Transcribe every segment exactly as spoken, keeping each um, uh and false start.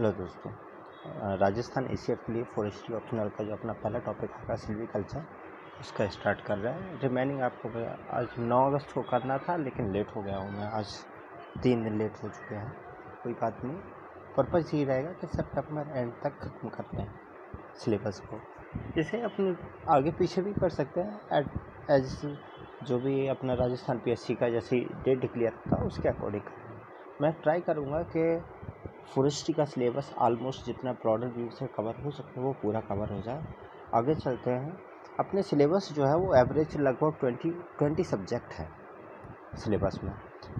Hello दोस्तों, राजस्थान ए C F के लिए फॉरेस्ट्री ऑप्शनल का जो अपना पहला टॉपिक था सिल्वीकल्चर, उसका स्टार्ट कर रहा है। रिमेनिंग आपको आज नौ अगस्त को करना था, लेकिन लेट हो गया हूँ मैं, आज तीन दिन लेट हो चुके हैं। कोई बात नहीं, पर्पज़ ये रहेगा कि सितंबर एंड तक खत्म करते हैं सिलेबस को। इसे अपने आगे पीछे भी कर सकते हैं एट एज जो भी अपना राजस्थान पी एस सी का जैसी डेट डिक्लेयर था उसके अकॉर्डिंग करेंगे। मैं ट्राई करूँगा कि फॉरेस्ट्री का सिलेबस आलमोस्ट जितना ब्रॉडर व्यू से कवर हो सकता है वो पूरा कवर हो जाए। आगे चलते हैं, अपने सिलेबस जो है वो एवरेज लगभग ट्वेंटी ट्वेंटी सब्जेक्ट है सिलेबस में,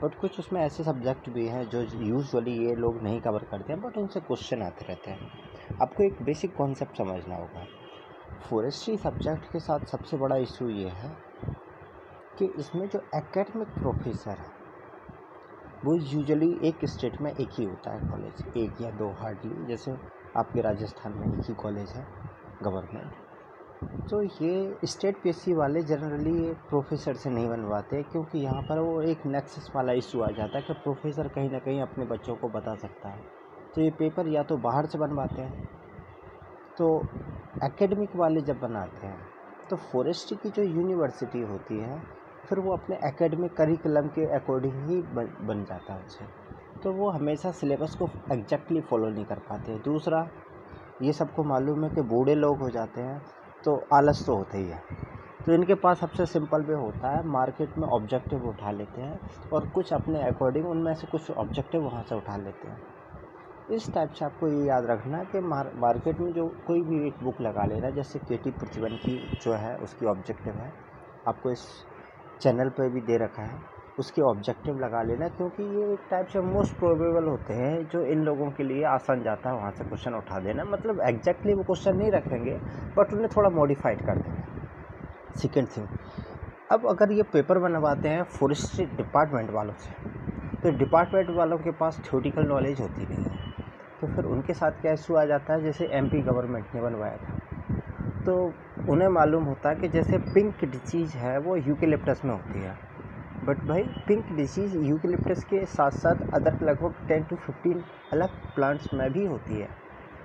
बट कुछ उसमें ऐसे सब्जेक्ट भी हैं जो यूजुअली ये लोग नहीं कवर करते हैं, बट उनसे क्वेश्चन आते रहते हैं। आपको एक बेसिक कॉन्सेप्ट समझना होगा फॉरेस्ट्री सब्जेक्ट के साथ। सबसे बड़ा इशू ये है कि इसमें जो एकेडमिक प्रोफेसर है वो यूजुअली एक स्टेट में एक ही होता है कॉलेज, एक या दो हार्डली, जैसे आपके राजस्थान में एक ही कॉलेज है गवर्नमेंट। तो ये स्टेट पी एस सी वाले जनरली प्रोफेसर से नहीं बनवाते, क्योंकि यहाँ पर वो एक नेक्सस वाला इशू आ जाता है कि प्रोफेसर कहीं ना कहीं अपने बच्चों को बता सकता है। तो ये पेपर या तो बाहर से बनवाते हैं, तो एकेडमिक वाले जब बनाते हैं तो फॉरेस्ट्री की जो यूनिवर्सिटी होती है फिर वो अपने एकेडमिक करिकुलम के अकॉर्डिंग ही बन जाता है उसे, तो वो हमेशा सिलेबस को एग्जैक्टली फॉलो नहीं कर पाते। दूसरा, ये सबको मालूम है कि बूढ़े लोग हो जाते हैं तो आलस तो होता ही है, तो इनके पास सबसे सिंपल वे होता है मार्केट में ऑब्जेक्टिव उठा लेते हैं और कुछ अपने अकॉर्डिंग उनमें से कुछ ऑब्जेक्टिव वहाँ से उठा लेते हैं। इस टाइप से आपको ये याद रखना कि मार्केट में जो कोई भी एक बुक लगा लेना, जैसे के टी प्रतिबन की जो है उसकी ऑब्जेक्टिव है, आपको इस चैनल पर भी दे रखा है, उसके ऑब्जेक्टिव लगा लेना, क्योंकि ये एक टाइप से मोस्ट प्रोबेबल होते हैं जो इन लोगों के लिए आसान जाता है वहाँ से क्वेश्चन उठा देना। मतलब एग्जैक्टली वो क्वेश्चन नहीं रखेंगे बट उन्हें थोड़ा मॉडिफाइड कर देंगे। सेकेंड थिंग, अब अगर ये पेपर बनवाते हैं फॉरेस्ट्री डिपार्टमेंट वालों से, तो डिपार्टमेंट वालों के पास थ्योरेटिकल नॉलेज होती नहीं है, तो फिर उनके साथ क्या इशू आ जाता है, जैसे एम पी गवर्नमेंट ने बनवाया था तो उन्हें मालूम होता है कि जैसे पिंक डिसीज़ है वो यूकेलिप्टस में होती है, बट भाई पिंक डिसीज़ यूकेलिप्टस के साथ साथ अदर लगभग टेन टू फिफ्टीन अलग प्लांट्स में भी होती है।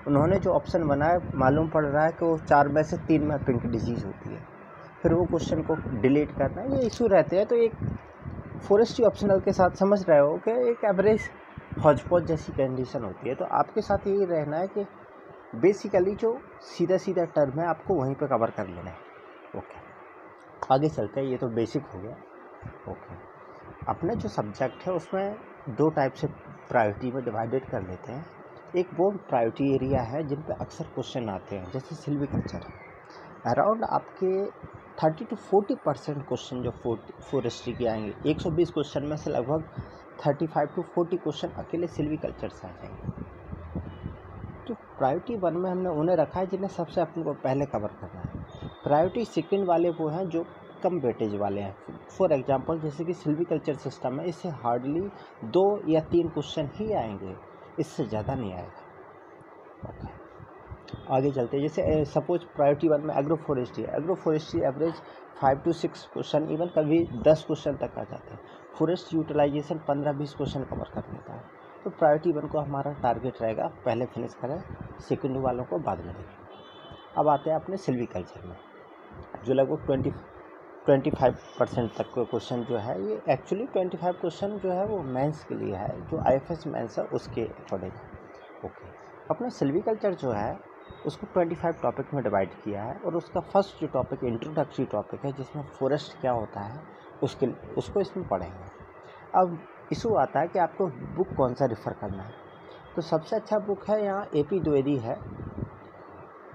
उन्होंने जो ऑप्शन बनाया मालूम पड़ रहा है कि वो चार में से तीन में पिंक डिसीज़ होती है, फिर वो क्वेश्चन को डिलीट करना, ये इशू रहते हैं। तो एक फॉरेस्ट्री ऑप्शनल के साथ समझ रहे हो कि एक एवरेज हॉजपॉज जैसी कंडीशन होती है। तो आपके साथ यही रहना है कि बेसिकली जो सीधा सीधा टर्म है आपको वहीं पर कवर कर लेना है। Okay okay. आगे चलते हैं, ये तो बेसिक हो गया। Okay okay. अपना जो सब्जेक्ट है उसमें दो टाइप से प्रायोरिटी में डिवाइडेड कर लेते हैं। एक वो प्रायोरिटी एरिया है जिन पे अक्सर क्वेश्चन आते हैं, जैसे सिल्वीकल्चर है, अराउंड आपके thirty to forty percent question जो फॉरेस्ट्री के आएंगे। एक सौ बीस क्वेश्चन में से लगभग thirty five to forty question अकेले सिल्वीकल्चर से आ जाएंगे। तो प्रायोरिटी वन में हमने उन्हें रखा है जिन्हें सबसे अपने को पहले कवर करना है। प्रायोरिटी सेकंड वाले वो हैं जो कम वेटेज वाले हैं। फॉर एग्जांपल जैसे कि सिल्वीकल्चर सिस्टम है, इससे हार्डली दो या तीन क्वेश्चन ही आएंगे, इससे ज़्यादा नहीं आएगा। Okay okay. आगे चलते हैं, जैसे सपोज प्रायोरिटी वन में एग्रो फॉरेस्ट्री है। Agro forestry average five to six question, even कभी दस क्वेश्चन तक आ जाते हैं। फॉरेस्ट यूटिलाइजेशन पंद्रह बीस क्वेश्चन कवर कर लेता है। तो प्रायोरिटी वन को हमारा टारगेट रहेगा पहले फिनिश करें, सेकेंड वालों को बाद में देखें। अब आते हैं अपने सिल्वीकल्चर में, जो लगभग ट्वेंटी ट्वेंटी फाइव परसेंट तक का क्वेश्चन जो है, ये एक्चुअली ट्वेंटी फाइव क्वेश्चन जो है वो मेंस के लिए है, जो आई एफ एस मेंस है उसके अकॉर्डिंग। ओके, अपना सिल्वीकल्चर जो है उसको ट्वेंटी फाइव टॉपिक में डिवाइड किया है, और उसका फर्स्ट जो टॉपिक इंट्रोडक्टरी टॉपिक है जिसमें फॉरेस्ट क्या होता है उसके उसको इसमें पढ़ेंगे। अब इशू आता है कि आपको बुक कौन सा रेफ़र करना है, तो सबसे अच्छा बुक है यहाँ ए पी द्विवेदी है,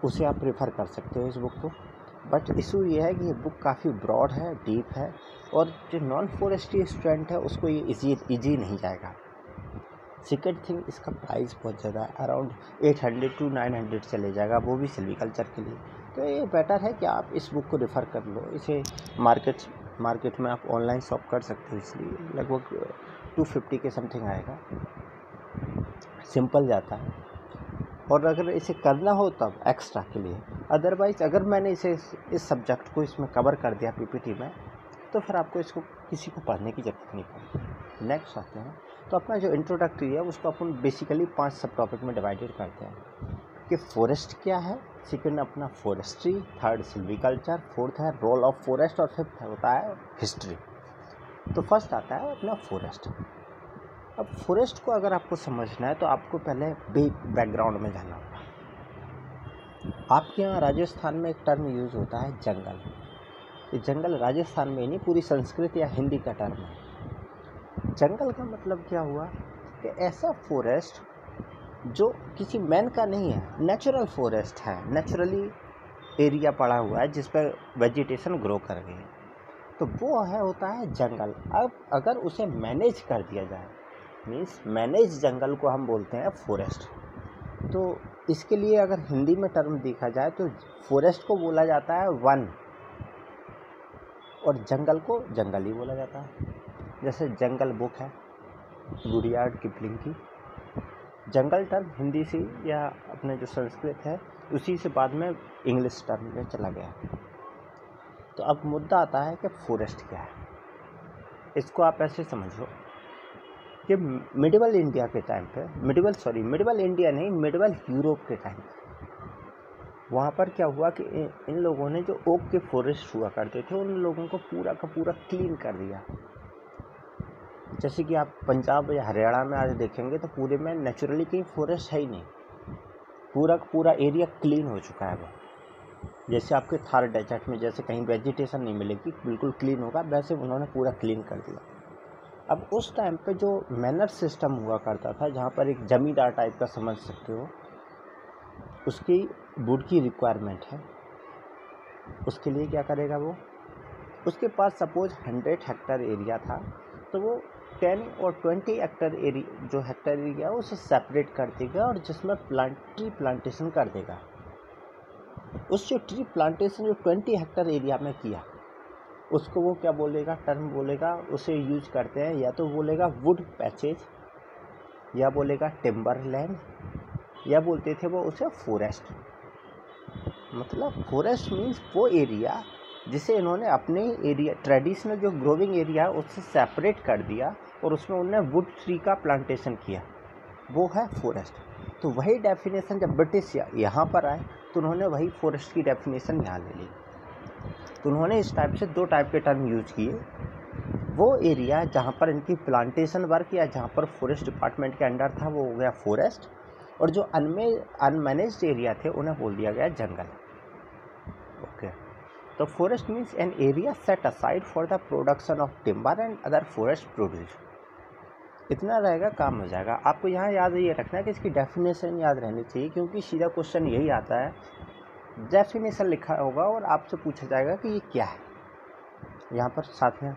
उसे आप रेफ़र कर सकते हो इस बुक को। बट इशू ये है कि ये बुक काफ़ी ब्रॉड है, डीप है, और जो नॉन फॉरेस्ट्री स्टूडेंट है उसको ये इजी इजी नहीं जाएगा। सेकेंड थिंग, इसका प्राइस बहुत ज़्यादा है, around eight hundred to nine hundred चले जाएगा, वो भी सिल्वीकल्चर के लिए। तो ये बेटर है कि आप इस बुक को रेफ़र कर लो, इसे मार्केट मार्केट में आप ऑनलाइन शॉप कर सकते हो, इसलिए लगभग टू फिफ्टी के समथिंग आएगा, सिंपल जाता है। और अगर इसे करना हो तब एक्स्ट्रा के लिए, अदरवाइज़ अगर मैंने इसे इस सब्जेक्ट को इसमें कवर कर दिया पीपीटी में तो फिर आपको इसको किसी को पढ़ने की ज़रूरत नहीं पड़ेगी। नेक्स्ट आते हैं तो अपना जो इंट्रोडक्टरी है उसको अपन बेसिकली पांच सब टॉपिक में डिवाइडेड करते हैं कि फॉरेस्ट क्या है, सेकेंड अपना फॉरेस्ट्री, थर्ड सिल्वीकल्चर, फोर्थ है रोल ऑफ फॉरेस्ट और फिफ्थ होता है हिस्ट्री। तो फर्स्ट आता है अपना फॉरेस्ट। अब फॉरेस्ट को अगर आपको समझना है तो आपको पहले बैकग्राउंड में जाना होगा। आपके यहाँ राजस्थान में एक टर्म यूज़ होता है जंगल। ये जंगल राजस्थान में ही नहीं पूरी संस्कृत या हिंदी का टर्म है। जंगल का मतलब क्या हुआ कि ऐसा फॉरेस्ट जो किसी मैन का नहीं है, नेचुरल फॉरेस्ट है, नेचुरली एरिया पड़ा हुआ है जिस पर वेजिटेशन ग्रो कर गई है, तो वो है होता है जंगल। अब अगर उसे मैनेज कर दिया जाए, मीन्स मैनेज जंगल को हम बोलते हैं फॉरेस्ट। तो इसके लिए अगर हिंदी में टर्म देखा जाए तो फॉरेस्ट को बोला जाता है वन और जंगल को जंगल ही बोला जाता है। जैसे जंगल बुक है रुडियार्ड किपलिंग की। जंगल टर्म हिंदी से या अपने जो संस्कृत है उसी से बाद में इंग्लिश टर्म में चला गया। तो अब मुद्दा आता है कि फॉरेस्ट क्या है। इसको आप ऐसे समझो कि मिडिवल इंडिया के टाइम पे मिडिवल सॉरी मिडिवल इंडिया नहीं मिडिवल यूरोप के टाइम पे वहाँ पर क्या हुआ कि इन लोगों ने जो ओक के फॉरेस्ट हुआ करते थे उन लोगों को पूरा का पूरा क्लीन कर दिया। जैसे कि आप पंजाब या हरियाणा में आज देखेंगे तो पूरे में नेचुरली कहीं फॉरेस्ट है ही नहीं, पूरा का पूरा एरिया क्लीन हो चुका है। वह जैसे आपके थार डेजर्ट में जैसे कहीं वेजिटेशन नहीं मिलेगी, बिल्कुल क्लीन होगा, वैसे उन्होंने पूरा क्लीन कर दिया। अब उस टाइम पे जो मैनर सिस्टम हुआ करता था जहाँ पर एक ज़मींदार टाइप का समझ सकते हो, उसकी वुड की रिक्वायरमेंट है, उसके लिए क्या करेगा वो, उसके पास सपोज हंड्रेड हेक्टर एरिया था तो वो टेन और ट्वेंटी हेक्टर एरिया जो हेक्टर एरिया है उसे सेपरेट कर देगा और जिसमें प्लांट ट्री प्लांटेशन कर देगा। उस जो ट्री प्लांटेशन जो ट्वेंटी हेक्टर एरिया में किया उसको वो क्या बोलेगा, टर्म बोलेगा, उसे यूज करते हैं, या तो बोलेगा वुड पैचेज या बोलेगा टिम्बर लैंड या बोलते थे वो उसे फॉरेस्ट। मतलब फॉरेस्ट मीन्स वो एरिया जिसे इन्होंने अपने एरिया ट्रेडिशनल जो ग्रोविंग एरिया है उससे सेपरेट कर दिया और उसमें उन्होंने वुड ट्री का प्लांटेशन किया, वो है फॉरेस्ट। तो वही डेफिनेशन जब ब्रिटिश यहाँ पर आए तो उन्होंने वही फॉरेस्ट की डेफिनेशन यहाँ ले ली। तो उन्होंने इस टाइप से दो टाइप के टर्म यूज किए, वो एरिया जहाँ पर इनकी प्लांटेशन वर्क या जहाँ पर फॉरेस्ट डिपार्टमेंट के अंडर था वो हो गया फॉरेस्ट, और जो अनमे अनमैनेज्ड एरिया थे उन्हें बोल दिया गया जंगल। Okay okay. तो forest means an area set aside for the production of timber and other forest produce. इतना रहेगा, काम हो जाएगा। आपको यहाँ याद ये रखना है कि इसकी डेफिनेशन याद रहनी चाहिए क्योंकि सीधा क्वेश्चन यही आता है, डेफिनेशन लिखा होगा और आपसे पूछा जाएगा कि ये क्या है। यहाँ पर साथ में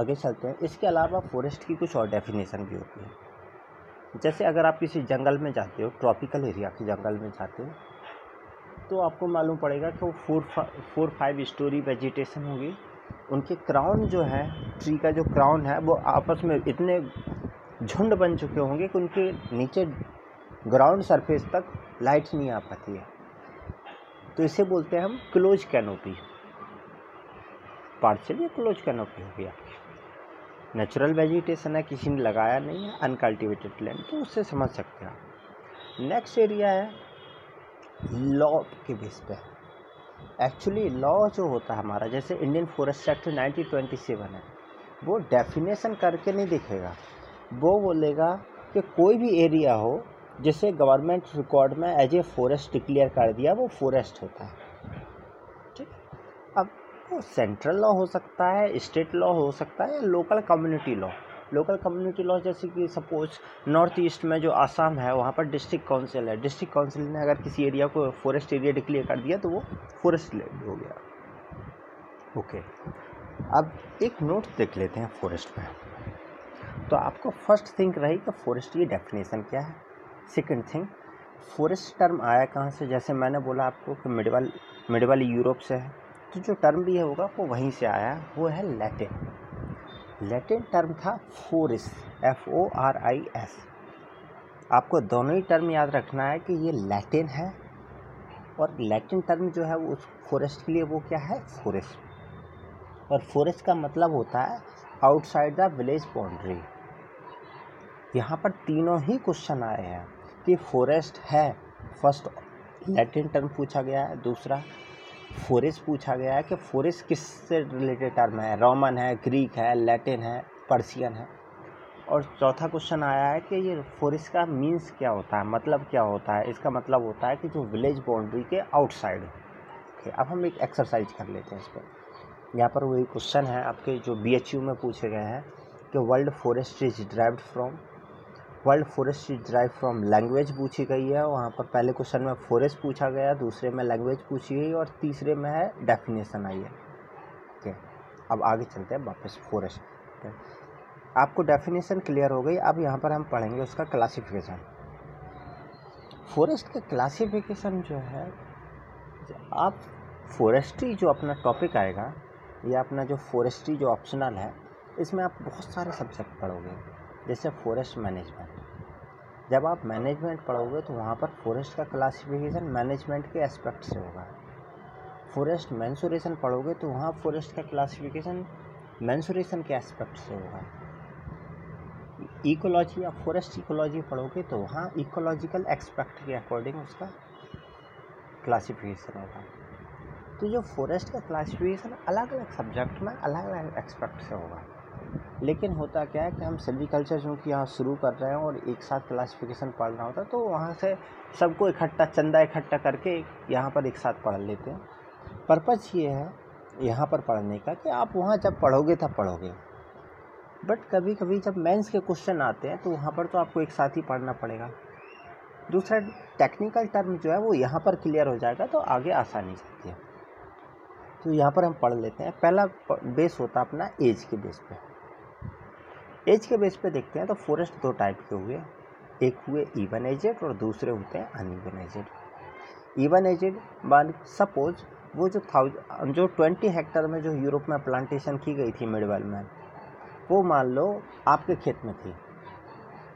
आगे चलते हैं। इसके अलावा फॉरेस्ट की कुछ और डेफिनेशन भी होती है। जैसे अगर आप किसी जंगल में जाते हो, ट्रॉपिकल एरिया के जंगल में जाते हो, तो आपको मालूम पड़ेगा कि वो four four five storey vegetation होगी, उनके क्राउन जो है ट्री का जो क्राउन है वो आपस में इतने झुंड बन चुके होंगे कि उनके नीचे ग्राउंड सरफेस तक लाइट नहीं आ पाती है, तो इसे बोलते हैं हम क्लोज कैनोपी। पार्शियल या क्लोज कैनोपी हो गया, नेचुरल वेजिटेशन है, किसी ने लगाया नहीं है, अनकल्टिवेटेड लैंड, तो उससे समझ सकते हैं आप। नेक्स्ट एरिया है लॉ के बेस पे। एक्चुअली लॉ जो होता है हमारा, जैसे Indian forest act nineteen twenty seven है, वो डेफिनेशन करके नहीं दिखेगा, वो बोलेगा कि कोई भी एरिया हो जिसे गवर्नमेंट रिकॉर्ड में एज ए फॉरेस्ट डिक्लेयर कर दिया वो फॉरेस्ट होता है, ठीक। अब वो सेंट्रल लॉ हो सकता है, स्टेट लॉ हो सकता है, या local community law. Local community law जैसे कि सपोज नॉर्थ ईस्ट में जो आसाम है वहाँ पर डिस्ट्रिक्ट काउंसिल है, डिस्ट्रिक्ट काउंसिल ने अगर किसी एरिया को फॉरेस्ट एरिया डिक्लेयर कर दिया तो वो फॉरेस्ट लैंड हो गया। ओके अब एक नोट देख लेते हैं फॉरेस्ट में। तो आपको फर्स्ट थिंक रही कि फॉरेस्ट की डेफिनेशन क्या है। सेकेंड थिंग, फॉरेस्ट टर्म आया कहाँ से, जैसे मैंने बोला आपको कि मिडवल मिडवल यूरोप से है, तो जो टर्म भी होगा वो वहीं से आया, वो है लैटिन। लैटिन टर्म था foris, F O R I S. आपको दोनों ही टर्म याद रखना है कि ये लैटिन है और लैटिन टर्म जो है वो उस फॉरेस्ट के लिए वो क्या है, फोरिस। और फोरिस का मतलब होता है आउटसाइड द विलेज बाउंड्री। यहाँ पर तीनों ही क्वेश्चन आए हैं कि फॉरेस्ट है, फर्स्ट लैटिन टर्म पूछा गया है, दूसरा फॉरेस्ट पूछा गया है कि फॉरेस्ट किससे रिलेटेड टर्म है, रोमन है, ग्रीक है, लैटिन है, पर्शियन है, और चौथा क्वेश्चन आया है कि ये फॉरेस्ट का मीन्स क्या होता है, मतलब क्या होता है। इसका मतलब होता है कि जो विलेज बाउंड्री के आउटसाइड है। ओके, अब हम एक एक्सरसाइज कर लेते हैं इस पर। यहाँ पर वही क्वेश्चन है आपके जो बी एच यू में पूछे गए हैं कि world forest is derived from, world forest is derived from language पूछी गई है। वहाँ पर पहले क्वेश्चन में फॉरेस्ट पूछा गया, दूसरे में लैंग्वेज पूछी गई और तीसरे में है डेफिनेशन आई है। ओके, अब आगे चलते हैं वापस फॉरेस्ट। ओके, आपको डेफिनेशन क्लियर हो गई। अब यहाँ पर हम पढ़ेंगे उसका क्लासिफिकेशन। फॉरेस्ट का क्लासिफिकेशन जो है, आप फॉरेस्ट्री जो अपना टॉपिक आएगा या अपना जो फॉरेस्ट्री जो ऑप्शनल है, इसमें आप बहुत सारे सब्जेक्ट पढ़ोगे, जैसे फॉरेस्ट मैनेजमेंट। जब आप मैनेजमेंट पढ़ोगे तो वहाँ पर फॉरेस्ट का क्लासिफिकेशन मैनेजमेंट के एस्पेक्ट से होगा। फॉरेस्ट मेंसुरेशन पढ़ोगे तो वहाँ फॉरेस्ट का क्लासिफिकेशन मेंसुरेशन के एस्पेक्ट से होगा। इकोलॉजी या फॉरेस्ट इकोलॉजी पढ़ोगे तो वहाँ इकोलॉजिकल एस्पेक्ट के अकॉर्डिंग उसका क्लासिफिकेशन होगा। तो जो फॉरेस्ट का क्लासिफिकेशन अलग अलग सब्जेक्ट में अलग अलग एस्पेक्ट से होगा। लेकिन होता क्या है कि हम सिल्वीकल्चर चूँकि यहाँ शुरू कर रहे हैं और एक साथ क्लासिफिकेशन पढ़ रहा होता है, तो वहाँ से सबको इकट्ठा चंदा इकट्ठा करके यहाँ पर एक साथ पढ़ लेते हैं। पर्पज़ ये है यहाँ पर पढ़ने का कि आप वहाँ जब पढ़ोगे तब पढ़ोगे, बट कभी कभी जब मेंस के क्वेश्चन आते हैं तो वहाँ पर तो आपको एक साथ ही पढ़ना पड़ेगा। दूसरा, टेक्निकल टर्म जो है वो यहाँ पर क्लियर हो जाएगा तो आगे आसानी होती है। तो यहाँ पर हम पढ़ लेते हैं। पहला बेस होता है अपना एज के बेस पे। एज के बेस पे देखते हैं तो फॉरेस्ट दो टाइप के हुए, एक हुए इवन एजेड और दूसरे होते हैं अनइवन एजेड। इवन एजेड मान सपोज वो जो थाउजेंड जो ट्वेंटी हेक्टर में जो यूरोप में प्लांटेशन की गई थी मिडवेल में, वो मान लो आपके खेत में थी।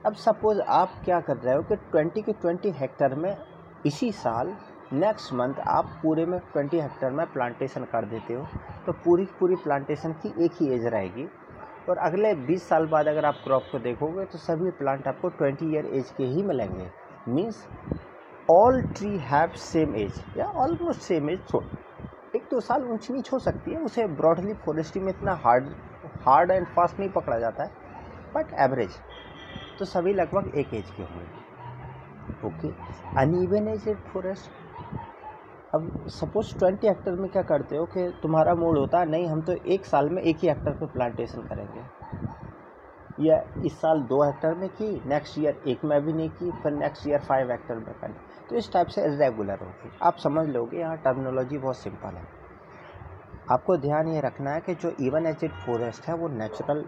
अब सपोज आप क्या कर रहे हो कि ट्वेंटी के ट्वेंटी हेक्टर में इसी साल नेक्स्ट मंथ आप पूरे में ट्वेंटी हेक्टर में प्लांटेशन कर देते हो, तो पूरी पूरी प्लांटेशन की एक ही एज रहेगी। और अगले बीस साल बाद अगर आप क्रॉप को देखोगे तो सभी प्लांट आपको बीस ईयर एज के ही मिलेंगे। Means all tree have same age या ऑलमोस्ट सेम एज। छोड़ एक दो साल ऊंच नीच हो सकती है, उसे ब्रॉडली फॉरेस्ट्री में इतना हार्ड हार्ड एंड फास्ट नहीं पकड़ा जाता है, बट एवरेज तो सभी लगभग एक एज के होंगे। Okay, uneven age forest. अब सपोज बीस हेक्टर में क्या करते हो कि तुम्हारा मूड होता है नहीं हम तो एक साल में एक ही हेक्टर पे प्लांटेशन करेंगे, या इस साल दो हेक्टर में की, नेक्स्ट ईयर एक में भी नहीं की, फिर नेक्स्ट ईयर फाइव हेक्टर में करें, तो इस टाइप से इरेगुलर होगी। आप समझ लोगे यहाँ टर्मिनोलॉजी बहुत सिंपल है। आपको ध्यान ये रखना है कि जो इवन एजेड फॉरेस्ट है वो नेचुरल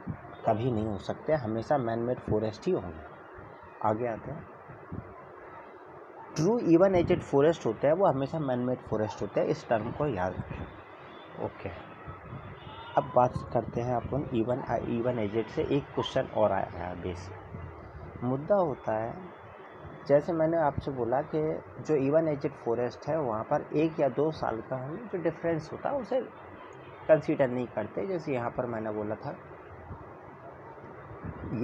कभी नहीं हो सकते, हमेशा मैनमेड फॉरेस्ट ही होंगे। आगे आते हैं, ट्रू इवन एजेड फॉरेस्ट होते हैं वो हमेशा मैनमेड फॉरेस्ट होते हैं, इस टर्म को याद रखें। ओके, अब बात करते हैं अपन इवन इवन एजेड से। एक क्वेश्चन और आया है बेस। मुद्दा होता है जैसे मैंने आपसे बोला कि जो इवन एजेड फॉरेस्ट है वहाँ पर एक या दो साल का हमें जो डिफरेंस होता है उसे कंसीडर नहीं करते। जैसे यहाँ पर मैंने बोला था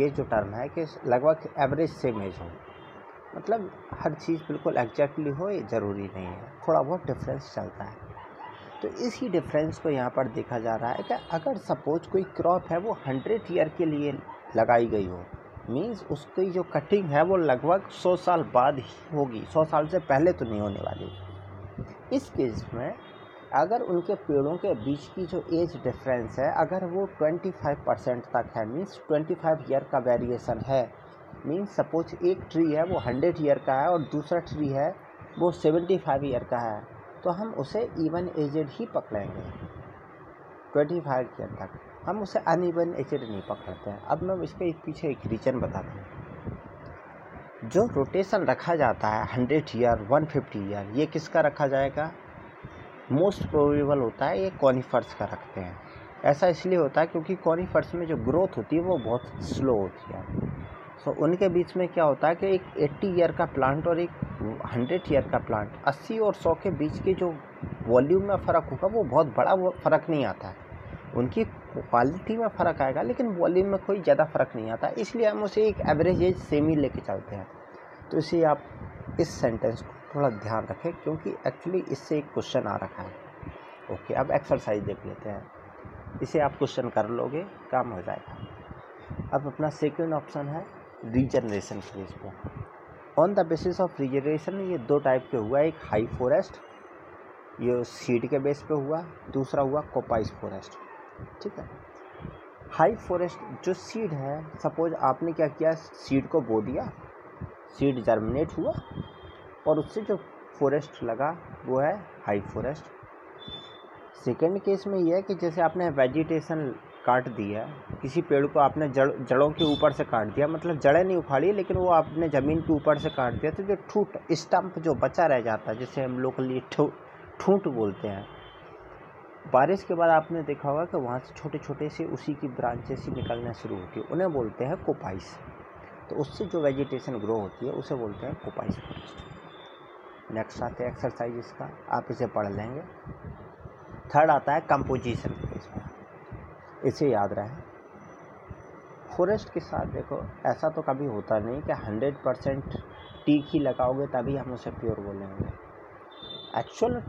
ये जो टर्म है कि लगभग एवरेज सेम एज हो, मतलब हर चीज़ बिल्कुल एग्जैक्टली हो ये ज़रूरी नहीं है, थोड़ा बहुत डिफरेंस चलता है। तो इसी डिफरेंस को यहाँ पर देखा जा रहा है कि अगर सपोज कोई क्रॉप है वो हंड्रेड ईयर के लिए लगाई गई हो, मींस उसकी जो कटिंग है वो लगभग सौ साल बाद ही होगी, सौ साल से पहले तो नहीं होने वाली। इस केस में अगर उनके पेड़ों के बीच की जो एज डिफरेंस है अगर वो ट्वेंटी फाइव परसेंट तक है, मीन्स ट्वेंटी फाइव ईयर का वेरिएशन है, मीन्स सपोज एक ट्री है वो हंड्रेड ईयर का है और दूसरा ट्री है वो सेवेंटी फाइव ईयर का है, तो हम उसे इवन एजेड ही पकड़ेंगे ट्वेंटी फाइव ईयर तक, हम उसे अनइवन एजेड नहीं पकड़ते हैं। अब मैं इसके एक पीछे एक रीजन बताता हूँ। जो रोटेशन रखा जाता है hundred year one fifty year, ये किसका रखा जाएगा? मोस्ट प्रोबेबल होता है ये कॉनिफर्स का रखते हैं। ऐसा इसलिए होता है क्योंकि कॉनिफर्स में जो ग्रोथ होती है वो बहुत स्लो होती है। तो उनके बीच में क्या होता है कि एक अस्सी ईयर का प्लांट और एक हंड्रेड ईयर का प्लांट, अस्सी और सौ के बीच के जो वॉल्यूम में फ़र्क होगा वो बहुत बड़ा वो फ़र्क नहीं आता है, उनकी क्वालिटी में फ़र्क आएगा लेकिन वॉल्यूम में कोई ज़्यादा फ़र्क नहीं आता, इसलिए हम उसे एक एवरेज एज सेम ही लेके चलते हैं। तो इसे आप इस सेंटेंस को थोड़ा ध्यान रखें क्योंकि एक्चुअली इससे एक क्वेश्चन आ रखा है। ओके, अब एक्सरसाइज देख लेते हैं, इसे आप क्वेश्चन कर लोगे काम हो जाएगा। अब अपना सेकेंड ऑप्शन है रीजनरेशन फ्रेज पे। On the basis of regeneration ये दो टाइप के हुआ, एक हाई फॉरेस्ट ये सीड के बेस पे हुआ, दूसरा हुआ कोपाइस फॉरेस्ट। ठीक है, हाई फॉरेस्ट जो सीड है, सपोज आपने क्या किया, सीड को बो दिया, सीड जर्मिनेट हुआ और उससे जो फॉरेस्ट लगा वो है हाई फॉरेस्ट। सेकेंड केस में यह है कि जैसे आपने वेजिटेशन काट दिया, किसी पेड़ को आपने जड़ जड़ों के ऊपर से काट दिया, मतलब जड़ें नहीं उखाड़ी लेकिन वो आपने ज़मीन के ऊपर से काट दिया, तो जो ठूट स्टम्प जो बचा रह जाता है जिसे हम लोकली ठूंठ बोलते हैं, बारिश के बाद आपने देखा होगा कि वहाँ से छोटे छोटे से उसी की ब्रांचेस ही निकलना शुरू होती है, उन्हें बोलते हैं कोपाइस। तो उससे जो वेजिटेशन ग्रो होती है उसे बोलते हैं कोपाइस फॉरेस्ट। नेक्स्ट आते हैं एक्सरसाइज, इसका आप इसे पढ़ लेंगे। थर्ड आता है कंपोजिशन फ्रेज में, इसे याद रहे फॉरेस्ट के साथ। देखो ऐसा तो कभी होता नहीं कि हंड्रेड परसेंट टीक ही लगाओगे तभी हम उसे प्योर बोलेंगे। एक्चुअल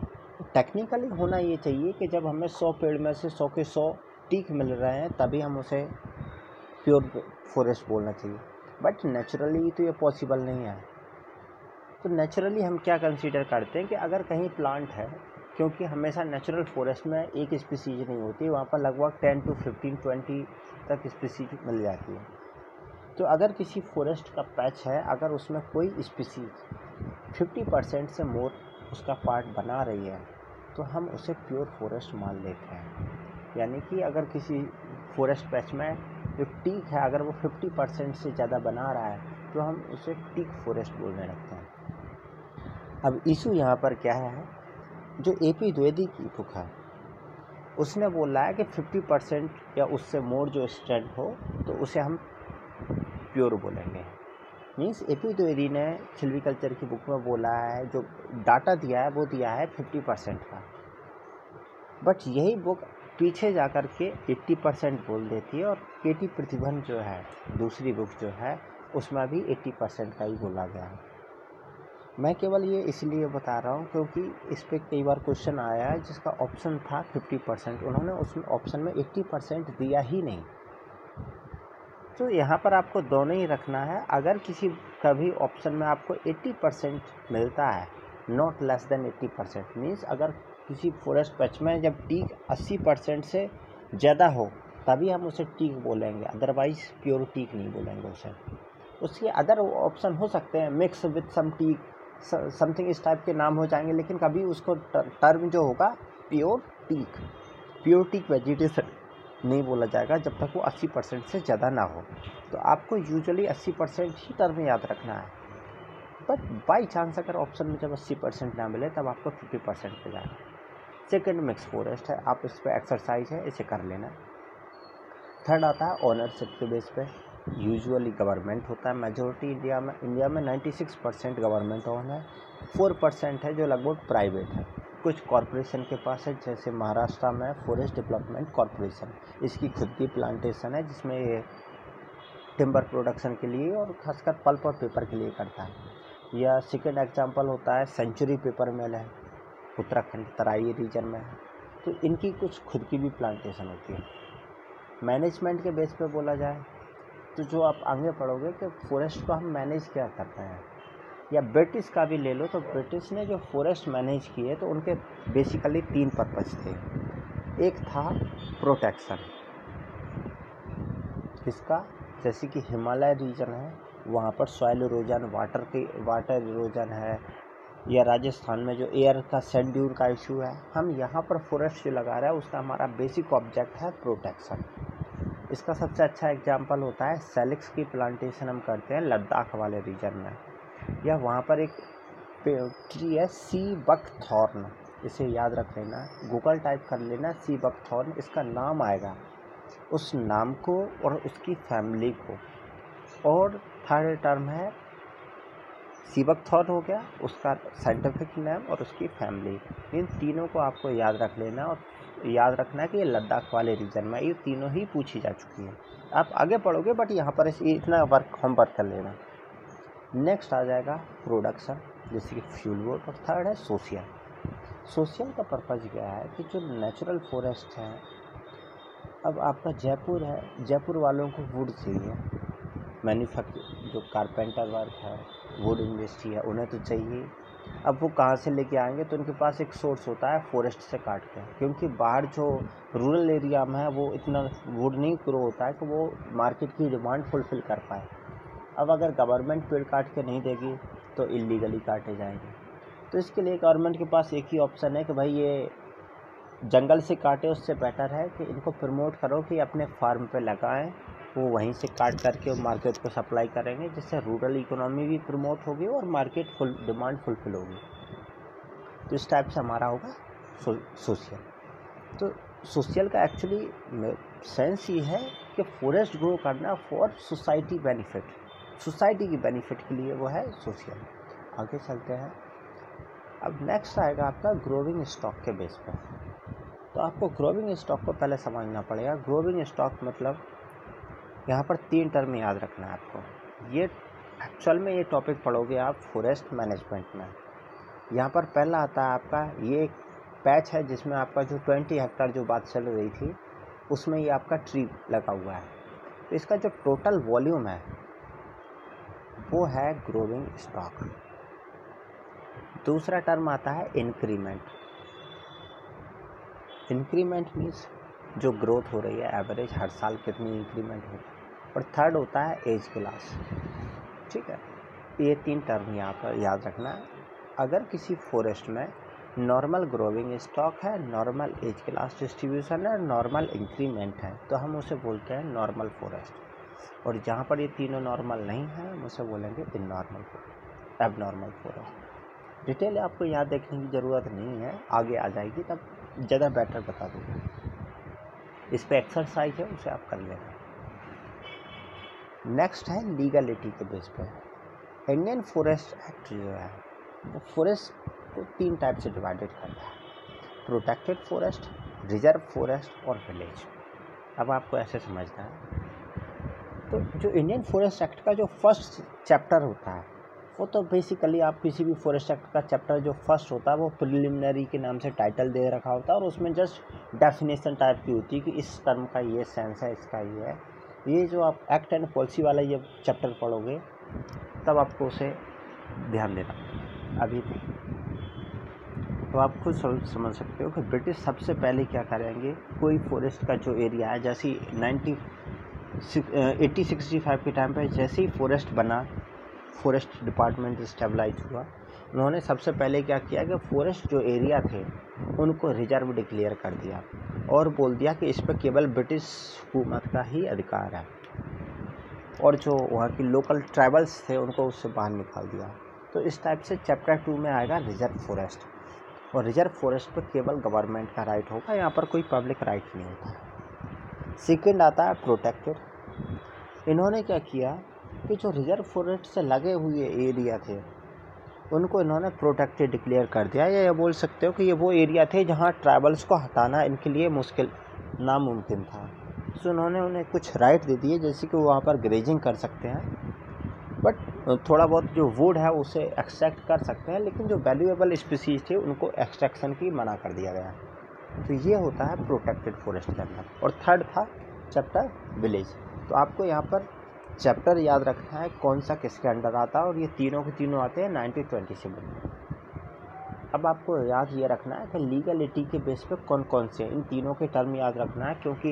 टेक्निकली होना ये चाहिए कि जब हमें सौ पेड़ में से सौ के सौ टीक मिल रहे हैं तभी हम उसे प्योर फॉरेस्ट बोलना चाहिए, बट नेचुरली तो ये पॉसिबल नहीं है। तो नेचुरली हम क्या कंसीडर करते हैं कि अगर कहीं प्लांट है, क्योंकि हमेशा नेचुरल फॉरेस्ट में एक स्पीसीज नहीं होती, वहाँ पर लगभग टेन टू फिफ्टीन ट्वेंटी तक स्पीसीज मिल जाती है। तो अगर किसी फॉरेस्ट का पैच है, अगर उसमें कोई स्पीसीज फिफ्टी परसेंट से मोर उसका पार्ट बना रही है तो हम उसे प्योर फॉरेस्ट मान लेते हैं। यानी कि अगर किसी फॉरेस्ट पैच में जो टीक है अगर वो फिफ्टी परसेंट से ज़्यादा बना रहा है तो हम उसे टीक फॉरेस्ट बोलने लगते हैं। अब इशू यहाँ पर क्या है, जो ए पी द्विवेदी की बुक है उसने बोला है कि फिफ्टी परसेंट या उससे मोर जो स्ट्रेंथ हो तो उसे हम प्योर बोलेंगे। मीन्स ए पी द्विवेदी ने सिल्वीकल्चर की बुक में बोला है, जो डाटा दिया है वो दिया है फिफ्टी परसेंट का, बट यही बुक पीछे जा कर के एट्टी परसेंट बोल देती है। और के टी प्रतिभन जो है दूसरी बुक जो है उसमें भी एट्टी परसेंट का ही बोला गया है। मैं केवल ये इसलिए बता रहा हूँ क्योंकि इस पर कई बार क्वेश्चन आया है जिसका ऑप्शन था फिफ्टी परसेंट, उन्होंने उसमें ऑप्शन में एट्टी परसेंट दिया ही नहीं। तो यहाँ पर आपको दोनों ही रखना है, अगर किसी कभी ऑप्शन में आपको एट्टी परसेंट मिलता है, not less than eighty percent. Means अगर किसी फॉरेस्ट पैच में जब टीक एटी परसेंट से ज़्यादा हो तभी हम उसे टीक बोलेंगे, अदरवाइज़ प्योर टीक नहीं बोलेंगे उसे। उसके अदर ऑप्शन हो सकते हैं mix with some teak, something इस टाइप के नाम हो जाएंगे, लेकिन कभी उसको टर्म जो होगा pure teak, pure teak vegetation नहीं बोला जाएगा जब तक वो एटी परसेंट से ज़्यादा ना हो। तो आपको यूजुअली एटी परसेंट ही टर्म याद रखना है, बट बाई चांस अगर ऑप्शन में जब एटी परसेंट ना मिले तब आपको फिफ्टी परसेंट पे जाना है। सेकेंड मिक्स फॉरेस्ट है, आप इस पर एक्सरसाइज है इसे कर लेना। थर्ड आता है ओनरशिप के बेस पे, यूजुअली गवर्नमेंट होता है मेजोरिटी इंडिया में, इंडिया में ninety six percent government own है, फोर परसेंट है जो लगभग प्राइवेट है, कुछ कॉरपोरेशन के पास है। जैसे महाराष्ट्र में फॉरेस्ट डेवलपमेंट कॉरपोरेशन, इसकी खुद की प्लांटेशन है जिसमें ये टिम्बर प्रोडक्शन के लिए और खासकर पल्प और पेपर के लिए करता है। या सेकेंड एग्जाम्पल होता है सेंचुरी पेपर मिल है, उत्तराखंड तराई रीजन में है, तो इनकी कुछ खुद की भी प्लांटेशन होती है। मैनेजमेंट के बेस पे बोला जाए तो जो आप आगे पढ़ोगे कि फॉरेस्ट को हम मैनेज क्या करते हैं, या ब्रिटिश का भी ले लो तो ब्रिटिश ने जो फॉरेस्ट मैनेज किए तो उनके बेसिकली तीन पर्पस थे। एक था प्रोटेक्शन, इसका जैसे कि हिमालय रीजन है वहाँ पर सॉइल इरोजन, वाटर की वाटर इरोजन है, या राजस्थान में जो एयर का सैंड ड्यून का इशू है, हम यहाँ पर फॉरेस्ट जो लगा रहे हैं उसका हमारा बेसिक ऑब्जेक्ट है प्रोटेक्शन। इसका सबसे अच्छा एग्जांपल होता है सैलिक्स की प्लांटेशन हम करते हैं लद्दाख वाले रीजन में, या वहाँ पर एक ट्री है सी बकथॉर्न, इसे याद रख लेना, गूगल टाइप कर लेना सी बकथॉर्न, इसका नाम आएगा, उस नाम को और उसकी फैमिली को। और थर्ड टर्म है सी बकथॉर्न हो गया, उसका साइंटिफिक नेम और उसकी फैमिली, इन तीनों को आपको याद रख लेना। और याद रखना कि लद्दाख वाले रीजन में ये तीनों ही पूछी जा चुकी है। आप आगे पढ़ोगे बट यहाँ पर इतना वर्क होमवर्क कर लेना। नेक्स्ट आ जाएगा प्रोडक्शन, जैसे कि फ्यूल बोर्ड, और थर्ड है सोशियल। सोशियल का पर्पज़ क्या है कि जो नेचुरल फॉरेस्ट है, अब आपका जयपुर है, जयपुर वालों को वुड चाहिए, मैन्युफैक्चर जो कारपेंटर वर्क है, वुड इंडस्ट्री है, उन्हें तो चाहिए। अब वो कहाँ से लेके आएंगे, तो उनके पास एक सोर्स होता है फॉरेस्ट से काट के, क्योंकि बाहर जो रूरल एरिया में है वो इतना वुड नहीं ग्रो होता है कि वो मार्केट की डिमांड फुलफ़िल कर पाए। अब अगर गवर्नमेंट पेड़ काट के नहीं देगी तो इलीगली काटे जाएंगे। तो इसके लिए गवर्नमेंट के पास एक ही ऑप्शन है कि भाई ये जंगल से काटे, उससे बेटर है कि इनको प्रमोट करो कि अपने फार्म पे लगाएं, वो वहीं से काट करके मार्केट को सप्लाई करेंगे, जिससे रूरल इकोनॉमी भी प्रमोट होगी और मार्केट फुल डिमांड फुलफ़िल होगी। तो इस टाइप से हमारा होगा सो, सोशियल। तो सोशियल का एक्चुअली सेंस ये है कि फॉरेस्ट ग्रो करना फॉर सोसाइटी बेनिफिट, सोसाइटी की बेनिफिट के लिए वो है सोशियल। आगे चलते हैं। अब नेक्स्ट आएगा आपका ग्रोविंग स्टॉक के बेस पर। तो आपको ग्रोविंग स्टॉक को पहले समझना पड़ेगा। ग्रोविंग स्टॉक मतलब यहाँ पर तीन टर्म याद रखना है आपको। ये एक्चुअल में ये टॉपिक पढ़ोगे आप फॉरेस्ट मैनेजमेंट में। यहाँ पर पहला आता है आपका, ये एक पैच है जिसमें आपका जो ट्वेंटी हेक्टेयर जो बात चल रही थी उसमें ये आपका ट्री लगा हुआ है। तो इसका जो टोटल वॉल्यूम है वो है ग्रोविंग स्टॉक। दूसरा टर्म आता है इंक्रीमेंट। इंक्रीमेंट मीन्स जो ग्रोथ हो रही है एवरेज हर साल कितनी इंक्रीमेंट हो। और थर्ड होता है एज क्लास। ठीक है, ये तीन टर्म यहाँ पर याद रखना है। अगर किसी फॉरेस्ट में नॉर्मल ग्रोविंग स्टॉक है, नॉर्मल एज क्लास डिस्ट्रीब्यूशन है, नॉर्मल इंक्रीमेंट है, तो हम उसे बोलते हैं नॉर्मल फॉरेस्ट। और जहाँ पर ये तीनों नॉर्मल नहीं है हम उसे बोलेंगे in normal forest, abnormal forest. Detail आपको यहाँ देखने की ज़रूरत नहीं है, आगे आ जाएगी तब ज़्यादा बेटर बता दूँगा। इस पर एक्सरसाइज है, उसे आप कर लेना। नेक्स्ट है लीगलिटी के बेस पर। इंडियन फॉरेस्ट एक्ट जो है वो फॉरेस्ट को तीन टाइप से डिवाइडेड करता है, प्रोटेक्टेड फॉरेस्ट, रिजर्व फॉरेस्ट और विलेज। अब आपको ऐसे समझना है। तो जो इंडियन फॉरेस्ट एक्ट का जो फर्स्ट चैप्टर होता है वो तो बेसिकली आप किसी भी फॉरेस्ट एक्ट का चैप्टर जो फर्स्ट होता है वो प्रिलिमिनरी के नाम से टाइटल दे रखा होता है, और उसमें जस्ट डेफिनेशन टाइप की होती है कि इस टर्म का ये सेंस है, इसका ये है। ये जो आप एक्ट एंड पॉलिसी वाला ये चैप्टर पढ़ोगे तब आपको उसे ध्यान देना, अभी नहीं। तो आप खुद समझ सकते हो कि ब्रिटिश सबसे पहले क्या करेंगे, कोई फॉरेस्ट का जो एरिया है, जैसे नाइनटीन एटी सिक्सटी फाइव के टाइम पर जैसे ही फॉरेस्ट बना, फॉरेस्ट डिपार्टमेंट स्टेबलाइज हुआ, उन्होंने सबसे पहले क्या किया कि फॉरेस्ट जो एरिया थे उनको रिजर्व डिक्लेयर कर दिया और बोल दिया कि इस पर केवल ब्रिटिश हुकूमत का ही अधिकार है, और जो वहाँ की लोकल ट्राइबल्स थे उनको उससे बाहर निकाल दिया। तो इस टाइप से चैप्टर टू में आएगा रिजर्व फॉरेस्ट, और रिजर्व फॉरेस्ट पर केवल गवर्नमेंट का राइट होगा, यहाँ पर कोई पब्लिक राइट नहीं होता। सेकेंड आता है प्रोटेक्टेड। इन्होंने क्या किया कि जो रिजर्व फॉरेस्ट से लगे हुए एरिया थे उनको इन्होंने प्रोटेक्टेड डिक्लेयर कर दिया, या ये बोल सकते हो कि ये वो एरिया थे जहाँ ट्राइबल्स को हटाना इनके लिए मुश्किल नामुमकिन था। तो उन्होंने उन्हें कुछ राइट दे दिए, जैसे कि वो वहाँ पर ग्रेजिंग कर सकते हैं, बट थोड़ा बहुत जो वुड है उसे एक्सट्रैक्ट कर सकते हैं, लेकिन जो वैल्यूएबल स्पीसीज थे उनको एक्सट्रैक्शन की मना कर दिया गया। तो ये होता है प्रोटेक्टेड फॉरेस्ट के अंदर। और थर्ड था चैप्टर विलेज। तो आपको यहाँ पर चैप्टर याद रखना है कौन सा किसके अंडर आता है, और ये तीनों के तीनों आते हैं नाइनटीन ट्वेंटी सेवन में। अब आपको याद ये रखना है कि लीगलिटी के बेस पे कौन कौन से, इन तीनों के टर्म याद रखना है, क्योंकि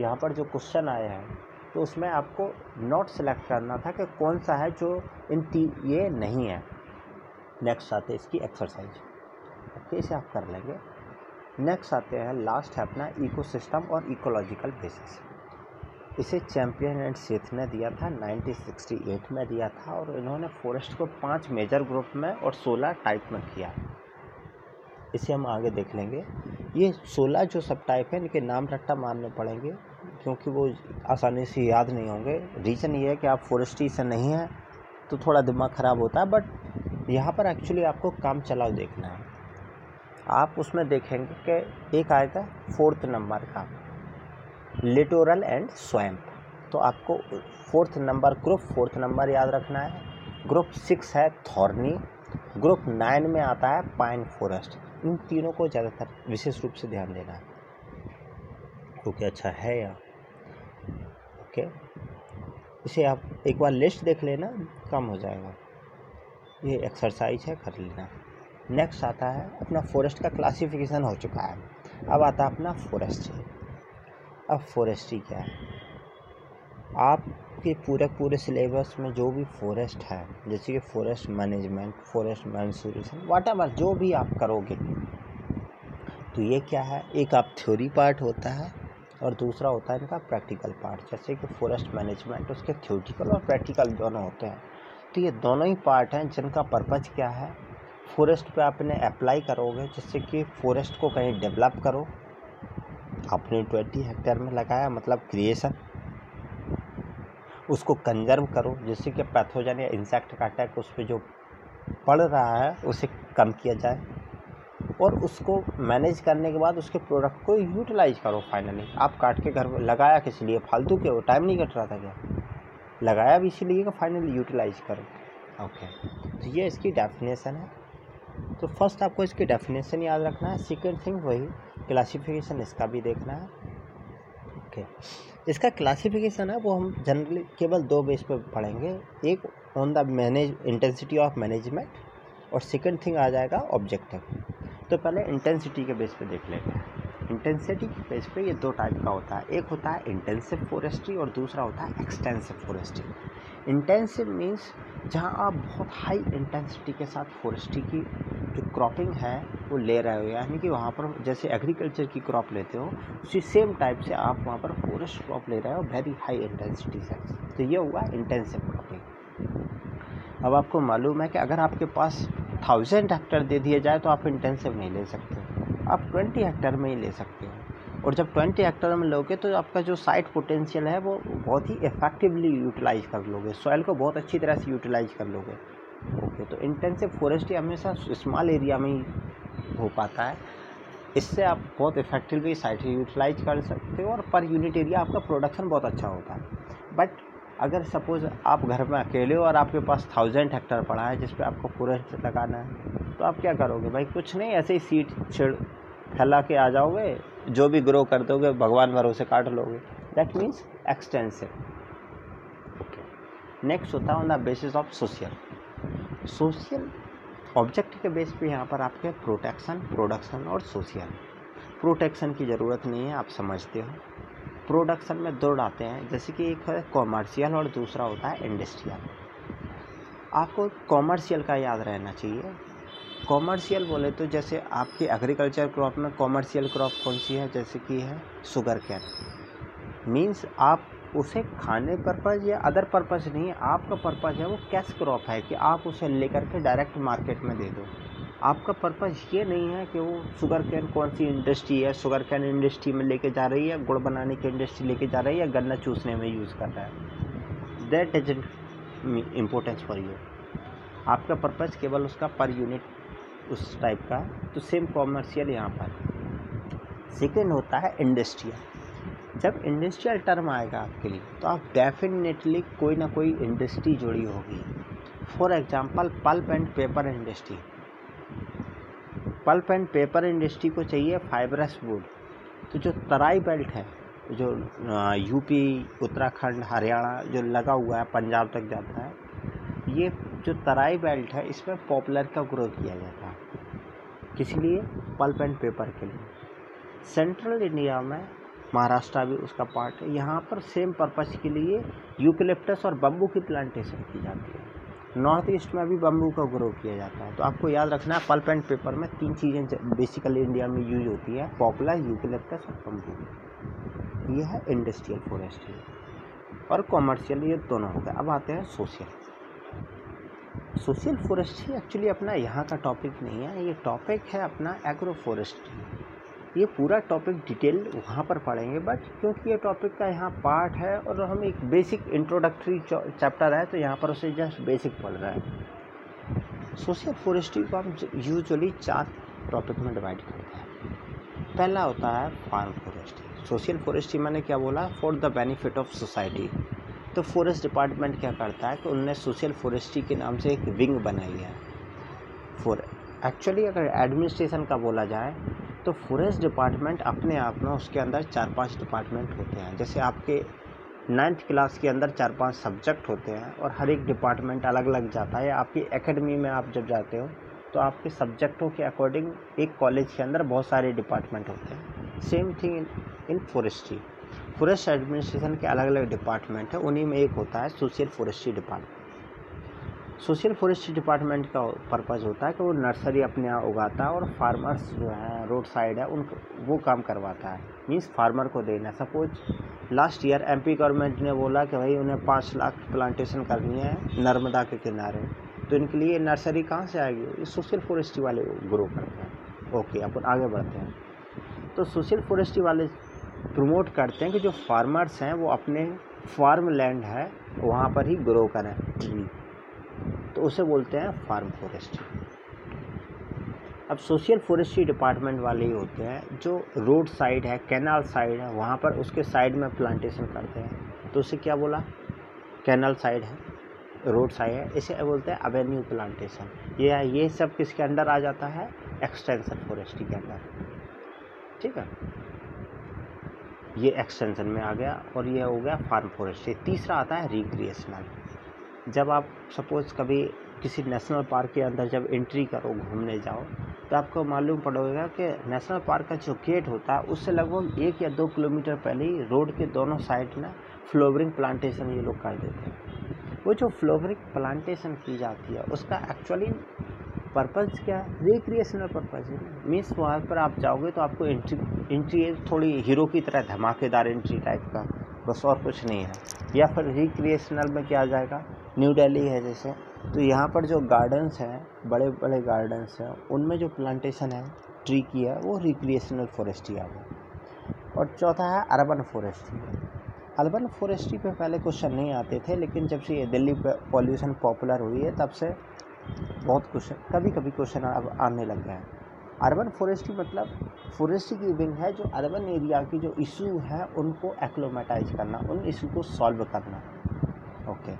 यहाँ पर जो क्वेश्चन आए हैं तो उसमें आपको नॉट सेलेक्ट करना था कि कौन सा है जो इन तीन ये नहीं है। नेक्स्ट आते इसकी एक्सरसाइज, कैसे आप कर लेंगे। नेक्स्ट आते हैं, लास्ट है अपना इकोसिस्टम और इकोलॉजिकल बेसिस। इसे चैम्पियन एंड सेथ ने दिया था, नाइनटीन सिक्सटी एट में दिया था, और इन्होंने फॉरेस्ट को पांच मेजर ग्रुप में और सोलह टाइप में किया। इसे हम आगे देख लेंगे। ये सोलह जो सब टाइप हैं इनके नाम रट्टा मारने पड़ेंगे क्योंकि वो आसानी से याद नहीं होंगे। रीज़न ये है कि आप फॉरेस्ट्री से नहीं हैं तो थोड़ा दिमाग ख़राब होता है, बट यहाँ पर एक्चुअली आपको काम चलाओ देखना है। आप उसमें देखेंगे कि एक आएगा फोर्थ नंबर का लिटोरल एंड स्वैम्प, तो आपको fourth number group fourth number याद रखना है। ग्रुप सिक्स है थॉर्नी, ग्रुप नाइन में आता है पाइन फॉरेस्ट। इन तीनों को ज़्यादातर विशेष रूप से ध्यान देना है क्योंकि अच्छा है यहाँ। ओके, इसे आप एक बार लिस्ट देख लेना, कम हो जाएगा, ये एक्सरसाइज है कर लेना। नेक्स्ट आता है अपना फॉरेस्ट का क्लासिफिकेशन हो चुका है, अब आता है अपना फॉरेस्ट्री। अब फॉरेस्ट्री क्या है, आपके पूरे पूरे सिलेबस में जो भी फॉरेस्ट है, जैसे कि forest management, forest conservation, whatever जो भी आप करोगे, तो ये क्या है, एक आप थ्योरी पार्ट होता है और दूसरा होता है इनका प्रैक्टिकल पार्ट। जैसे कि फॉरेस्ट मैनेजमेंट उसके थ्योरेटिकल और प्रैक्टिकल दोनों होते हैं, तो ये दोनों ही पार्ट हैं जिनका पर्पज़ क्या है, फॉरेस्ट पे आपने अप्लाई करोगे जिससे कि फॉरेस्ट को कहीं डेवलप करो। आपने बीस हेक्टेयर में लगाया मतलब क्रिएशन, उसको कंजर्व करो जिससे कि पैथोजन या इंसेक्ट का अटैक उस पर जो पड़ रहा है उसे कम किया जाए, और उसको मैनेज करने के बाद उसके प्रोडक्ट को यूटिलाइज करो। फाइनली आप काट के घर में लगाया किस लिए, फालतू के वो टाइम नहीं कट रहा था क्या, लगाया भी इसीलिए कि फाइनली यूटिलाइज करो। ओके, तो ये इसकी डेफिनेशन है। तो फर्स्ट आपको इसकी डेफिनेशन याद रखना है, सेकेंड थिंग वही क्लासिफिकेशन इसका भी देखना है। ओके, इसका क्लासिफिकेशन है वो हम जनरली केवल दो बेस पर पढ़ेंगे, एक on the manage intensity of management और सेकेंड थिंग आ जाएगा ऑब्जेक्टिव। तो पहले इंटेंसिटी के बेस पे देख लेते हैं। इंटेंसिटी के बेस पे ये दो टाइप का होता है, एक होता है इंटेंसिव फॉरेस्ट्री और दूसरा होता है एक्सटेंसिव फॉरेस्ट्री। इंटेंसिव मीन्स जहाँ आप बहुत हाई इंटेंसिटी के साथ फॉरेस्ट्री की जो क्रॉपिंग है वो ले रहे हो, यानी कि वहाँ पर जैसे एग्रीकल्चर की क्रॉप लेते हो उसी सेम टाइप से आप वहाँ पर फॉरेस्ट क्रॉप ले रहे हो वेरी हाई इंटेंसिटी से, तो ये हुआ इंटेंसिव क्रॉपिंग। अब आपको मालूम है कि अगर आपके पास थाउजेंड हेक्टर दे दिए जाए तो आप इंटेंसिव नहीं ले सकते, आप ट्वेंटी हेक्टर में ही ले सकते हो, और जब ट्वेंटी हेक्टर में लोगे तो आपका जो साइट पोटेंशियल है वो बहुत ही इफेक्टिवली यूटिलाइज कर लोगे, सॉइल को बहुत अच्छी तरह से यूटिलाइज कर लोगे। ओके, तो इंटेंसिव फॉरेस्ट्री हमेशा स्मॉल एरिया में ही हो पाता है, इससे आप बहुत इफेक्टिवली साइट यूटिलाइज कर सकते हो और पर यूनिट एरिया आपका प्रोडक्शन बहुत अच्छा होता है। बट अगर सपोज़ आप घर में अकेले हो और आपके पास थाउजेंड हेक्टर पड़ा है जिस पे आपको फॉरेस्ट लगाना है, तो आप क्या करोगे भाई, कुछ नहीं ऐसे ही सीड छिड़ फैला के आ जाओगे, जो भी ग्रो कर दोगे भगवान भरोसे काट लोगे, that means extensive. Okay, next होता है on the basis of social. Social object के बेस पे यहाँ पर आपके प्रोटेक्शन, प्रोडक्शन और सोशल। प्रोटेक्शन की ज़रूरत नहीं है, आप समझते हो, प्रोडक्शन में दो आते हैं, जैसे कि एक है कॉमर्शियल और दूसरा होता है इंडस्ट्रियल। आपको कॉमर्शियल का याद रहना चाहिए। कॉमर्शियल बोले तो जैसे आपकी एग्रीकल्चर क्रॉप में कॉमर्शियल क्रॉप कौन सी है, जैसे कि है शुगर कैन, मींस आप उसे खाने पर्पज़ या अदर पर्पज़ नहीं है, आपका पर्पज़ है वो कैश क्रॉप है कि आप उसे लेकर के डायरेक्ट मार्केट में दे दो। आपका पर्पज़ ये नहीं है कि वो शुगर कैन कौन सी इंडस्ट्री है, शुगर कैन इंडस्ट्री में लेके जा रही है, गुड़ बनाने की इंडस्ट्री लेके जा रही है, या गन्ना चूसने में यूज़ कर रहा है, that isn't importance for you. आपका पर्पज़ केवल उसका पर यूनिट उस टाइप का, तो सेम कॉमर्शियल यहाँ पर। सेकेंड होता है इंडस्ट्रियल। जब इंडस्ट्रियल टर्म आएगा आपके लिए तो आप डेफिनेटली कोई ना कोई इंडस्ट्री जुड़ी होगी। For example pulp and paper industry, pulp and paper industry को चाहिए फाइबरस वुड, तो जो तराई बेल्ट है, जो यूपी, उत्तराखंड, हरियाणा जो लगा हुआ है, पंजाब तक जाता है, ये जो तराई बेल्ट है इसमें पॉपुलर का ग्रो किया जाता है, किस लिए, पल्प एंड पेपर के लिए। सेंट्रल इंडिया में महाराष्ट्र भी उसका पार्ट है, यहाँ पर सेम पर्पज़ के लिए यूकलिप्टस और बम्बू की प्लांटेशन की जाती है। नॉर्थ ईस्ट में भी बम्बू का ग्रो किया जाता है। तो आपको याद रखना है पल्प एंड पेपर में तीन चीज़ें बेसिकली इंडिया में यूज होती है, पॉपुलर, यूकलिप्टस और बम्बू। ये है इंडस्ट्रियल फॉरेस्ट्री और कॉमर्शियल, ये दोनों हो गए। अब आते हैं सोशल। सोशल फॉरेस्ट्री एक्चुअली अपना यहाँ का टॉपिक नहीं है, ये टॉपिक है अपना एग्रो फॉरेस्ट्री। ये पूरा टॉपिक डिटेल वहाँ पर पढ़ेंगे, बट क्योंकि ये टॉपिक का यहाँ पार्ट है और हम एक बेसिक इंट्रोडक्टरी चैप्टर है, तो यहाँ पर उसे जस्ट बेसिक पढ़ रहा है। सोशल फॉरेस्ट्री को हम यूजुअली चार टॉपिक में डिवाइड करते हैं। पहला होता है फार्म फॉरेस्ट्री। सोशल फॉरेस्ट्री मैंने क्या बोला, for the benefit of society. तो फॉरेस्ट डिपार्टमेंट क्या करता है कि उनने सोशल फॉरेस्ट्री के नाम से एक विंग बनाई है। फॉर एक्चुअली अगर एडमिनिस्ट्रेशन का बोला जाए तो फॉरेस्ट डिपार्टमेंट अपने आप में उसके अंदर चार पांच डिपार्टमेंट होते हैं। जैसे आपके नाइन्थ क्लास के अंदर चार पांच सब्जेक्ट होते हैं और हर एक डिपार्टमेंट अलग अलग जाता है। आपकी एकेडमी में आप जब जाते हो तो आपके सब्जेक्टों के अकॉर्डिंग एक कॉलेज के अंदर बहुत सारे डिपार्टमेंट होते हैं। Same thing in forestry. Forest administration के अलग अलग डिपार्टमेंट है, उन्हीं में एक होता है social forestry department. Social forestry department का पर्पज़ होता है कि वो नर्सरी अपने यहाँ उगाता है और फार्मर्स जो हैं रोड साइड है उन वो काम करवाता है, मीन्स फार्मर को देना। Suppose last year MP government ने बोला कि भाई उन्हें पाँच लाख प्लांटेशन करनी है नर्मदा के किनारे, तो इनके लिए नर्सरी कहाँ से आएगी, ये सोशल फॉरेस्ट्री वाले ग्रो करते हैं। ओके, अपन आगे बढ़ते हैं। तो सोशल फॉरेस्ट्री वाले प्रमोट करते हैं कि जो फार्मर्स हैं वो अपने फार्म लैंड है वहाँ पर ही ग्रो करें, तो उसे बोलते हैं फार्म फॉरेस्ट्री। अब सोशल फॉरेस्ट्री डिपार्टमेंट वाले ही होते हैं जो रोड साइड है, कैनाल साइड है, वहाँ पर उसके साइड में प्लांटेशन करते हैं, तो उसे क्या बोला, कैनाल साइड है, रोड साइड है, इसे बोलते हैं एवेन्यू प्लांटेशन। ये ये सब किसके अंडर आ जाता है, एक्सटेंशन फॉरेस्ट्री के अंडर। ठीक है, ये एक्सटेंशन में आ गया और ये हो गया फार्म फॉरेस्ट्री। तीसरा आता है रिक्रिएशनल। जब आप सपोज कभी किसी नेशनल पार्क के अंदर जब एंट्री करो, घूमने जाओ, तो आपको मालूम पड़ेगा कि नेशनल पार्क का जो गेट होता है उससे लगभग एक या दो किलोमीटर पहले ही रोड के दोनों साइड में फ्लावरिंग प्लांटेशन ये लोग कर देते हैं। वो जो फ्लावरिंग प्लांटेशन की जाती है उसका एक्चुअली पर्पज़ क्या है, रिक्रिएशनल पर्पज़ है। मीन्स वहाँ पर आप जाओगे तो आपको एंट्री एंट्री थोड़ी हीरो की तरह धमाकेदार एंट्री टाइप का, बस और कुछ नहीं है। या फिर रिक्रिएशनल में क्या आ जाएगा, न्यू दिल्ली है जैसे, तो यहाँ पर जो गार्डन्स हैं, बड़े बड़े गार्डन्स हैं, उनमें जो प्लांटेशन है ट्री की है वो रिक्रिएशनल फॉरेस्ट्री आ गई। और चौथा है अर्बन फॉरेस्ट्री। अर्बन फॉरेस्ट्री पे पहले क्वेश्चन नहीं आते थे, लेकिन जब से ये दिल्ली पॉल्यूशन पॉपुलर हुई है तब से बहुत क्वेश्चन, कभी कभी क्वेश्चन अब आने लग गए हैं। अर्बन फॉरेस्ट्री मतलब फॉरेस्ट्री की विंग है जो अर्बन एरिया की जो इशू है उनको एक्लोमेटाइज करना, उन इशू को सॉल्व करना। ओके,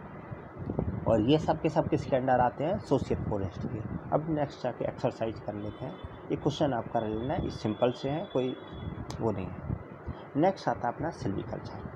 और ये सब के सब किसके अंडर आते हैं, सोशल फॉरेस्ट्री के। अब नेक्स्ट जाके एक्सरसाइज कर लेते हैं, ये क्वेश्चन आप कर लेना, ये सिंपल से है, कोई वो नहीं है। नेक्स्ट आता है अपना सिल्वीकल्चर।